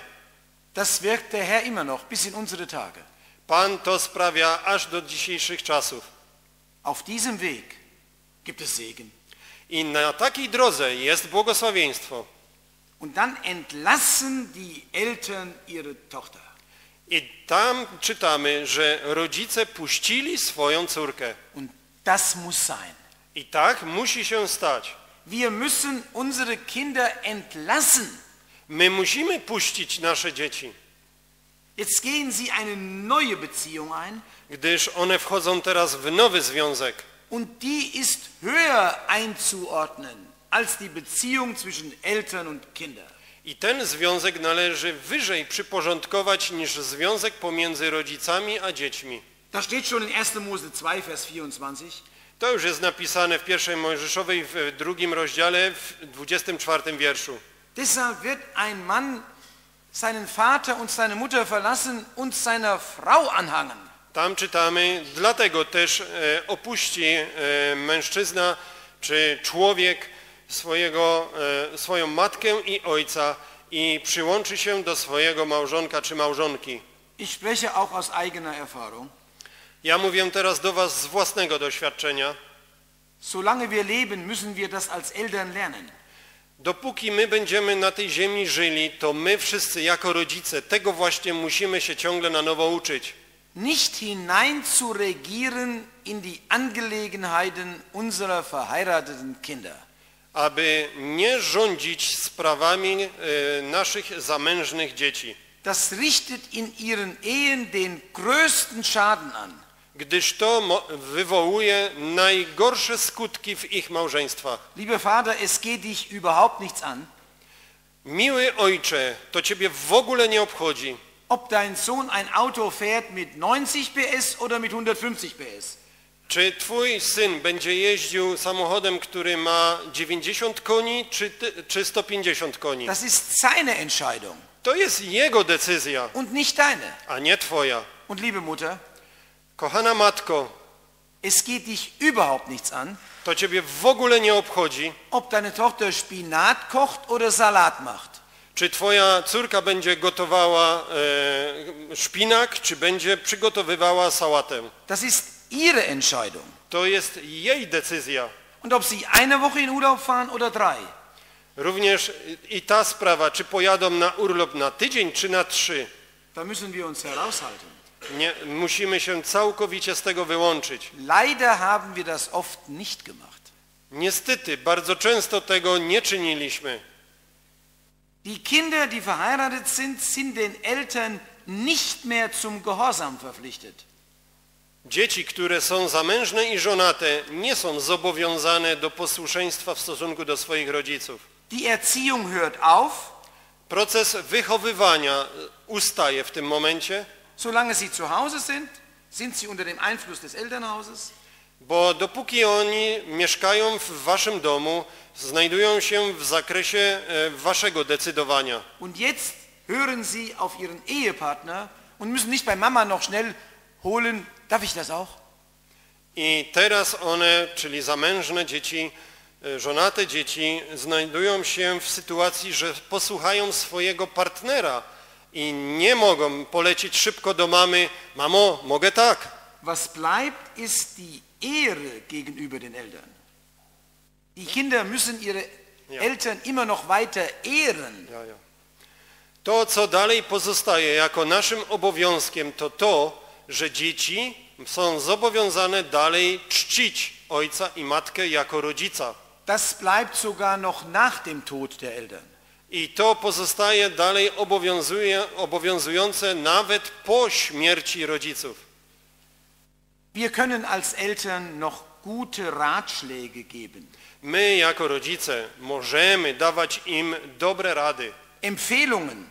Das wirkt der Herr immer noch bis in unsere Tage. Pan to sprawia aż do dzisiejszych czasów. Auf diesem Weg gibt es Segen. I na takiej drodze jest błogosławieństwo. Und dann entlassen die Eltern ihre Tochter. I tam czytamy, że rodzice puścili swoją córkę. Und das muss sein. I tak musi się stać. Wir müssen unsere Kinder entlassen. My musimy puścić nasze dzieci. Jetzt gehen sie eine neue Beziehung ein. Gdyż one wchodzą teraz w nowy związek. Und die ist höher einzuordnen als die Beziehung zwischen Eltern und Kindern. I ten związek należy wyżej przyporządkować niż związek pomiędzy rodzicami a dziećmi. Da steht schon in 1. Mose 2, Vers 24. To już jest napisane w pierwszej Mojżeszowej, w 2 rozdziale, w 24 wierszu. Deshalb wird ein Mann seinen Vater und seine Mutter verlassen und seiner Frau anhangen. Tam czytamy, dlatego też opuści mężczyzna czy człowiek swoją matkę i ojca i przyłączy się do swojego małżonka czy małżonki. Ich spreche auch aus eigener Erfahrung. Ja mówię teraz do was z własnego doświadczenia. Solange wir leben, müssen wir das als Eltern lernen. Dopóki my będziemy na tej ziemi żyli, to my wszyscy jako rodzice tego właśnie musimy się ciągle na nowo uczyć. Nicht hinein zu regieren in die Angelegenheiten unserer verheirateten Kinder. Aby nie rządzić sprawami naszych zamężnych dzieci. Das richtet in ihren Ehen den größten Schaden an. Gdyż to wywołuje najgorsze skutki w ich małżeństwach. Lieber Vater, es geht dich überhaupt nichts an. Miły ojcze, to ciebie w ogóle nie obchodzi. Ob dein Sohn ein Auto fährt mit 90 PS oder mit 150 PS. Czy twój syn będzie jeździł samochodem, który ma 90 koni czy 150 koni? Das ist seine Entscheidung. To jest jego decyzja. Und nicht deine. A nie twoja. Und liebe Mutter, kochana matko, es geht dich überhaupt nichts an, to ciebie w ogóle nie obchodzi, ob deine Tochter Spinat kocht oder Salat macht. Czy twoja córka będzie gotowała szpinak, czy będzie przygotowywała sałatę. Das ist ihre Entscheidung. To jest jej decyzja. Und ob sie eine Woche in Urlaub fahren oder 3. Również i ta sprawa, czy pojadą na urlop na tydzień, czy na 3. Da müssen wir uns heraushalten. Nie, musimy się całkowicie z tego wyłączyć. Leider haben wir das oft nicht gemacht. Niestety, bardzo często tego nie czyniliśmy. Die Kinder, die verheiratet sind, sind den Eltern nicht mehr zum Gehorsam verpflichtet. Dzieci, które są zamężne i żonate, nie są zobowiązane do posłuszeństwa w stosunku do swoich rodziców. Die Erziehung hört auf. Proces wychowywania ustaje w tym momencie. Solange sie zu Hause sind, sind sie unter dem Einfluss des Elternhauses. bo dopóki oni mieszkają w waszym domu, znajdują się w zakresie waszego decydowania. Und jetzt hören sie auf ihren Ehepartner und müssen nicht bei Mama noch schnell holen, darf ich das auch? I teraz one, czyli zamężne dzieci, żonate dzieci, znajdują się w sytuacji, że posłuchają swojego partnera i nie mogą polecić szybko do mamy, mamo, mogę tak. Was bleibt, ist die Ehre gegenüber den Eltern. Die Kinder müssen ihre Eltern immer noch weiter ehren. Ja, ja. To, co dalej pozostaje jako naszym obowiązkiem, to to, że dzieci są zobowiązane dalej czcić ojca i matkę jako rodzica. Das bleibt sogar noch nach dem Tod der Eltern. I to pozostaje dalej obowiązujące nawet po śmierci rodziców. Wir können als Eltern noch gute Ratschläge geben. My jako rodzice możemy dawać im dobre rady. Empfehlungen.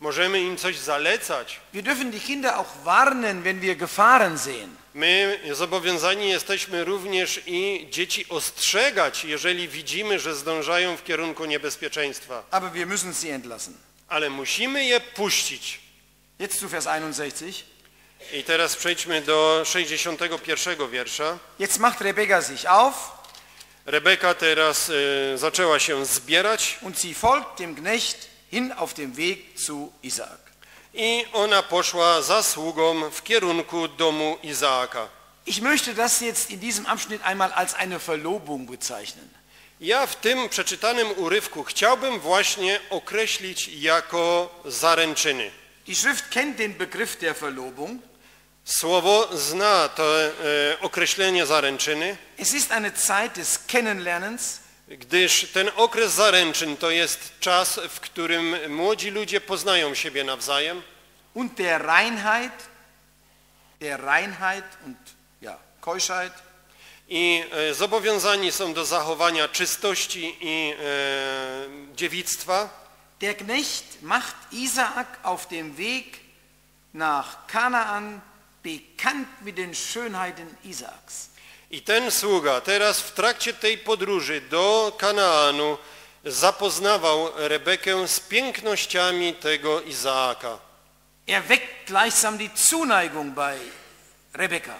Możemy im coś zalecać. Wir dürfen die Kinder auch warnen, wenn wir Gefahren sehen. My zobowiązani jesteśmy również i dzieci ostrzegać, jeżeli widzimy, że zdążają w kierunku niebezpieczeństwa. Aber wir müssen sie entlassen. Ale musimy je puścić. Jetzt zu Vers 61. I teraz przejdźmy do 61 wiersza. Jetzt macht Rebeka sich auf. Rebeka teraz zaczęła się zbierać. Und sie folgt dem Knecht hin auf dem Weg zu Izaak. I ona poszła za sługą w kierunku domu Izaaka. Ich möchte das jetzt in diesem Abschnitt einmal als eine Verlobung bezeichnen. Ja w tym przeczytanym urywku chciałbym właśnie określić jako zaręczyny. Die Schrift kennt den Begriff der Verlobung. Słowo zna to określenie zaręczyny. Es ist eine Zeit des Kennenlernens. Gdyż ten okres zaręczyn to jest czas, w którym młodzi ludzie poznają siebie nawzajem. Und der Reinheit und Keuschheit. I zobowiązani są do zachowania czystości i dziewictwa. Der Knecht macht Isaak auf dem Weg nach Kanaan bekannt mit den Schönheiten Isaaks. I ten sługa teraz w trakcie tej podróży do Kanaanu zapoznawał Rebekę z pięknościami tego Izaaka. Er weckt gleichsam die Zuneigung bei Rebeka.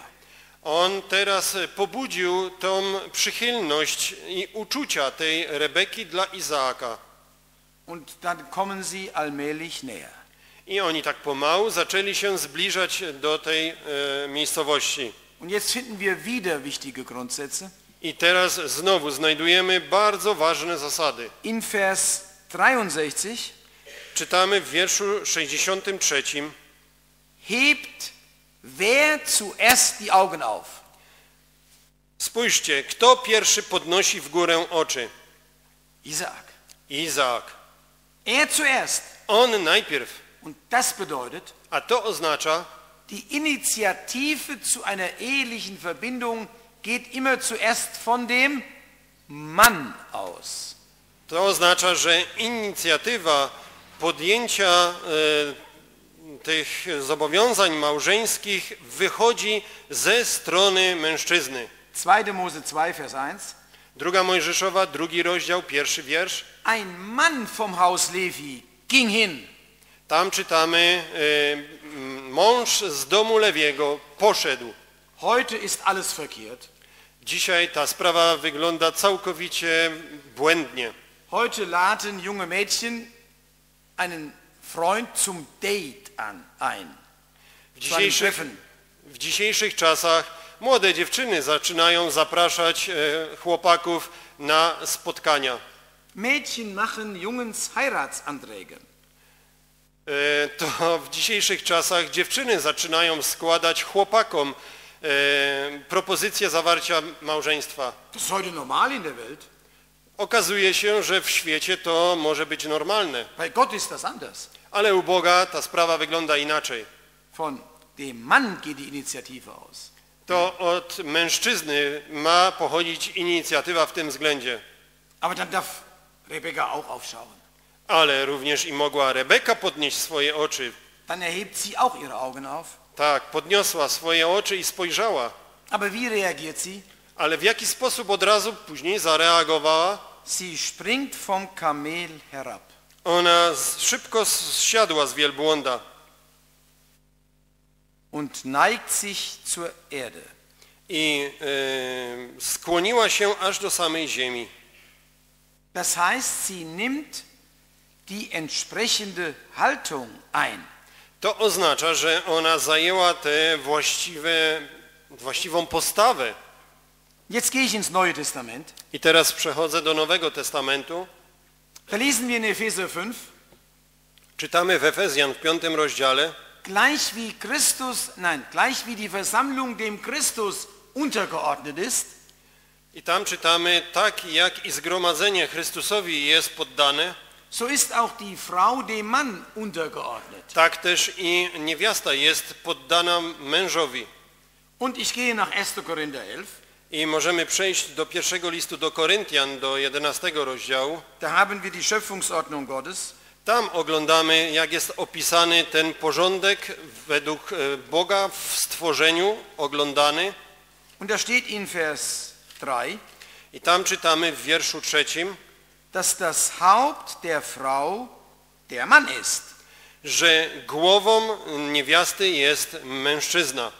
On teraz pobudził tą przychylność i uczucia tej Rebeki dla Izaaka. Und dann kommen sie allmählich näher. I oni tak pomału zaczęli się zbliżać do tej miejscowości. Und jetzt finden wir wieder wichtige Grundsätze. I teraz znowu znajdujemy bardzo ważne zasady. In Vers 63 czytamy w wierszu 63. Hebt wer zuerst die Augen auf. Spójrzcie, kto pierwszy podnosi w górę oczy? Izaak. Izaak. Er zuerst. On najpierw. Und das bedeutet, a to oznacza, die Initiative zu einer ehelichen Verbindung geht immer zuerst von dem Mann aus. To oznacza, że inicjatywa podjęcia tych zobowiązań małżeńskich wychodzi ze strony mężczyzny. 2. Mose 2, Vers 1. 2. Mojżeszowa, 2. rozdział, 1. wiersz. Ein Mann vom Haus Levi ging hin. Tam czytamy, mąż z domu Lewiego poszedł. Heute ist alles verkehrt. Dzisiaj ta sprawa wygląda całkowicie błędnie. Heute laden junge Mädchen einen Freund zum Date ein. W dzisiejszych czasach młode dziewczyny zaczynają zapraszać chłopaków na spotkania. Mädchen machen Jungens Heiratsanträge. To w dzisiejszych czasach dziewczyny zaczynają składać chłopakom propozycje zawarcia małżeństwa. Das ist heute normal in der Welt. Okazuje się, że w świecie to może być normalne. Bei Gott ist das anders. Ale u Boga ta sprawa wygląda inaczej. Von dem Mann geht die Initiative aus. To od mężczyzny ma pochodzić inicjatywa w tym względzie. Aber dann darf Rebeka auch aufschauen. Ale również i mogła Rebeka podnieść swoje oczy. Dann erhebt sie auch ihre Augen auf. Tak, podniosła swoje oczy i spojrzała. Ale w jaki sposób od razu później zareagowała? Sie springt vom Kamel herab. Ona szybko zsiadła z wielbłąda. Und neigt sich zur Erde. I skłoniła się aż do samej ziemi. Das heißt, sie nimmt die entsprechende Haltung ein. To oznacza, że ona zajęła tę właściwą postawę. Jetzt gehe ich ins Neue Testament. I teraz przechodzę do Nowego Testamentu. Da lesen wir in Epheser 5. Czytamy w Efezjan w 5. rozdziale. Gleich wie die Versammlung dem Christus untergeordnet ist. I tam czytamy, tak jak i zgromadzenie Chrystusowi jest poddane, so ist auch die Frau dem Mann untergeordnet. Tak też i niewiasta jest poddana mężowi. Und ich gehe nach 1. Korinther 11. I możemy przejść do pierwszego listu do Koryntian, do 11 rozdziału. Da haben wir die Schöpfungsordnung Gottes. Tam oglądamy, jak jest opisany ten porządek według Boga w stworzeniu, oglądany. Und da steht in Vers 3. I tam czytamy w wierszu 3. Dass das Haupt der Frau der Mann ist. Że głową niewiasty jest mężczyzna.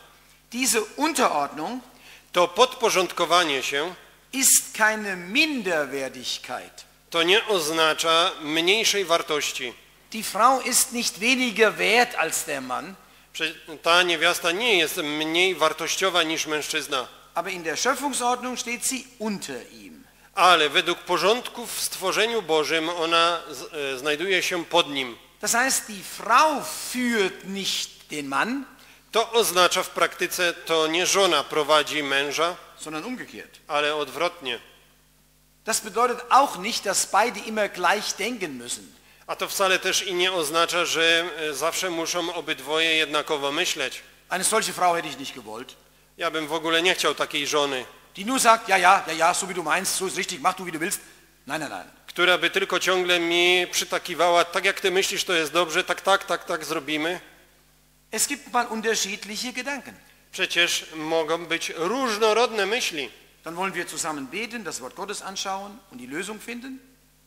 Diese Unterordnung, to podporządkowanie się, ist keine Minderwertigkeit. To nie oznacza mniejszej wartości. Die Frau ist nicht weniger wert als der Mann. Ta niewiasta nie jest mniej wartościowa niż mężczyzna. Aber in der Schöpfungsordnung steht sie unter ihm. Ale według porządków w stworzeniu Bożym ona znajduje się pod nim. Das heißt, die Frau führt nicht den Mann. To oznacza w praktyce, to nie żona prowadzi męża, sondern umgekehrt, ale odwrotnie. Das bedeutet auch nicht, dass beide immer gleich denken müssen. A to wcale też i nie oznacza, że zawsze muszą obydwoje jednakowo myśleć. Eine solche Frau hätte ich nicht gewollt. Ja bym w ogóle nie chciał takiej żony. Die nur sagt, ja, ja, ja, ja, so wie du meinst, so ist richtig, mach du wie du willst. Nein, nein, nein. Która by tylko ciągle mi przytakiwała, tak jak ty myślisz, to jest dobrze, tak, tak, tak, tak zrobimy. Es gibt mal unterschiedliche Gedanken. Przecież mogą być różnorodne myśli. Dann wollen wir zusammen beten, das Wort Gottes anschauen und die Lösung finden.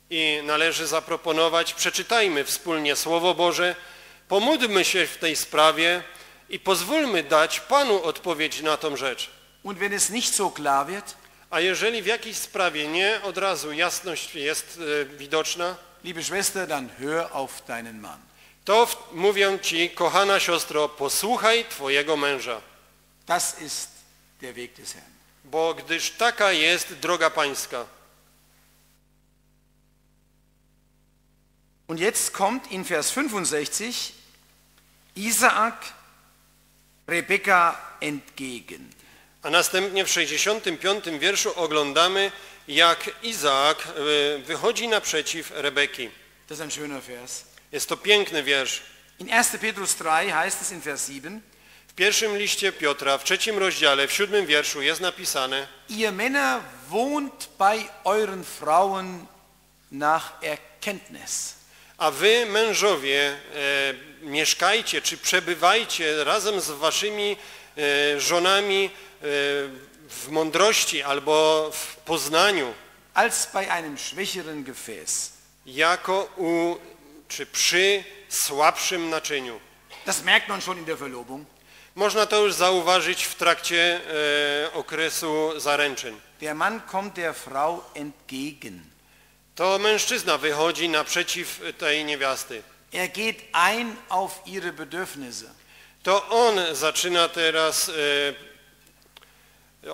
I należy zaproponować, przeczytajmy wspólnie Słowo Boże, pomódlmy się w tej sprawie i pozwólmy dać Panu odpowiedź na tą rzecz. Und wenn es nicht so klar wird, a jeżeli w jakiejś sprawie nie od razu jasność jest widoczna, liebe Schwester, dann hör auf deinen Mann. To mówię ci, kochana siostro, posłuchaj twojego męża. Das ist der Weg des Herrn. Bo gdyż taka jest droga pańska. Und jetzt kommt in Vers 65 Izaak Rebeka entgegen. A następnie w 65 wierszu oglądamy, jak Izaak wychodzi naprzeciw Rebeki. Das ist ein schöner Vers. Jest to piękny wiersz. In 1. Petrus 3 heißt es in Vers 7. W pierwszym liście Piotra, w 3. rozdziale, w 7. wierszu jest napisane: Ihr Männer wohnt bei euren Frauen nach Erkenntnis. A wy, mężowie, mieszkajcie czy przebywajcie razem z waszymi żonami w mądrości albo w poznaniu. Als bei einem schwächeren Gefäß. Jako u czy przy słabszym naczyniu. Das merkt man schon in der Verlobung. Można to już zauważyć w trakcie okresu zaręczyn. Der Mann kommt der Frau entgegen. To mężczyzna wychodzi naprzeciw tej niewiasty. Er geht ein auf ihre Bedürfnisse. To on zaczyna teraz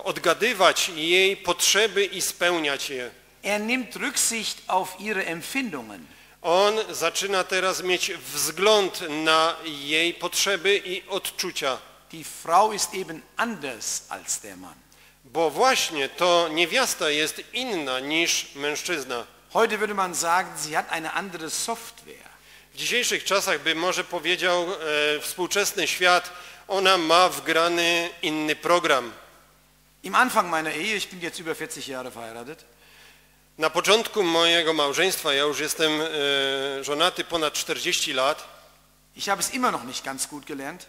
odgadywać jej potrzeby i spełniać je. Er nimmt Rücksicht auf ihre Empfindungen. On zaczyna teraz mieć wzgląd na jej potrzeby i odczucia. Die Frau ist eben anders als der Mann. Bo właśnie to niewiasta jest inna niż mężczyzna. Heute würde man sagen, sie hat eine andere Software. W dzisiejszych czasach by może powiedział współczesny świat, ona ma wgrany inny program. Im Anfang meiner Ehe, ich bin jetzt über 40 Jahre verheiratet. Na początku mojego małżeństwa, ja już jestem żonaty ponad 40 lat. Ich habe es immer noch nicht ganz gut gelernt.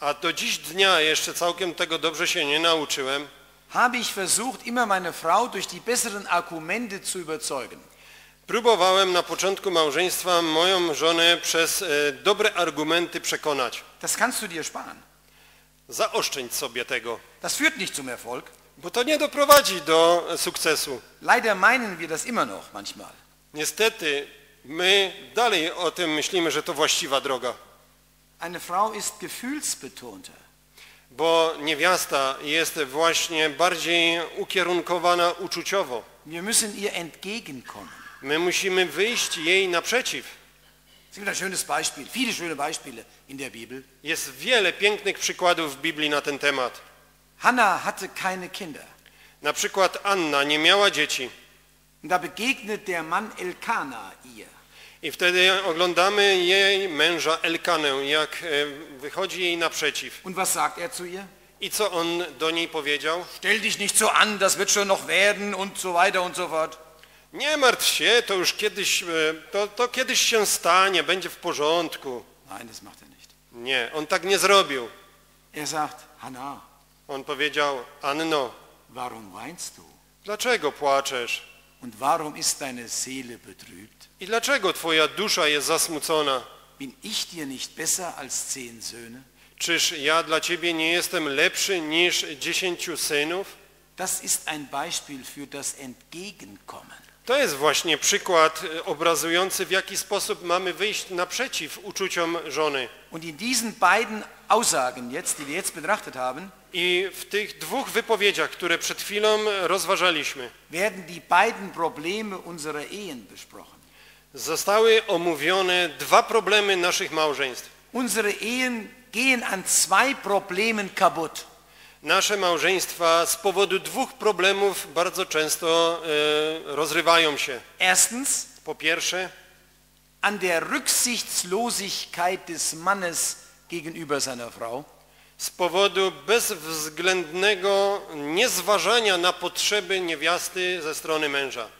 a do dziś dnia jeszcze całkiem tego dobrze się nie nauczyłem, habe ich versucht, immer meine Frau durch die besseren Argumente zu überzeugen. Próbowałem na początku małżeństwa moją żonę przez dobre argumenty przekonać. Das kannst du dir sparen. Zaoszczędź sobie tego. Das führt nicht zum Erfolg. Bo to nie doprowadzi do sukcesu. Leider meinen wir das immer noch manchmal. Niestety my dalej o tym myślimy, że to właściwa droga. Eine Frau ist gefühlsbetonter. Bo niewiasta jest właśnie bardziej ukierunkowana uczuciowo. Wir müssen ihr entgegenkommen. My musimy wyjść jej naprzeciw. Jest wiele pięknych przykładów w Biblii na ten temat. Hanna hatte keine Kinder. Na przykład Anna nie miała dzieci. Da begegnet der Mann Elkana ihr. I wtedy oglądamy jej męża Elkanę, jak wychodzi jej naprzeciw. Und was sagt er zu ihr? I co on do niej powiedział? Stell dich nicht so an, das wird schon noch werden und so weiter und so fort. Nie martw się, to już kiedyś, to kiedyś się stanie, będzie w porządku. Nein, das macht er nicht. Nie, on tak nie zrobił. Er sagt, Hanna. On powiedział, Anno. Warum weinst du? Dlaczego płaczesz? Und warum ist deine Seele betrübt? I dlaczego twoja dusza jest zasmucona? Bin ich dir nicht besser als 10 Söhne? Czyż ja dla ciebie nie jestem lepszy niż 10 synów? Das ist ein Beispiel für das Entgegenkommen. To jest właśnie przykład obrazujący, w jaki sposób mamy wyjść naprzeciw uczuciom żony. Und in diesen beiden Aussagen jetzt, die wir jetzt betrachtet haben, i w tych dwóch wypowiedziach, które przed chwilą rozważaliśmy, werden die beiden Probleme unserer Ehen besprochen. Zostały omówione dwa problemy naszych małżeństw. Unsere Ehen gehen an zwei Problemen kaputt. Nasze małżeństwa z powodu dwóch problemów bardzo często rozrywają się. Erstens, po pierwsze, an der Rücksichtslosigkeit des Mannes gegenüber seiner Frau. Z powodu bezwzględnego niezważania na potrzeby niewiasty ze strony męża.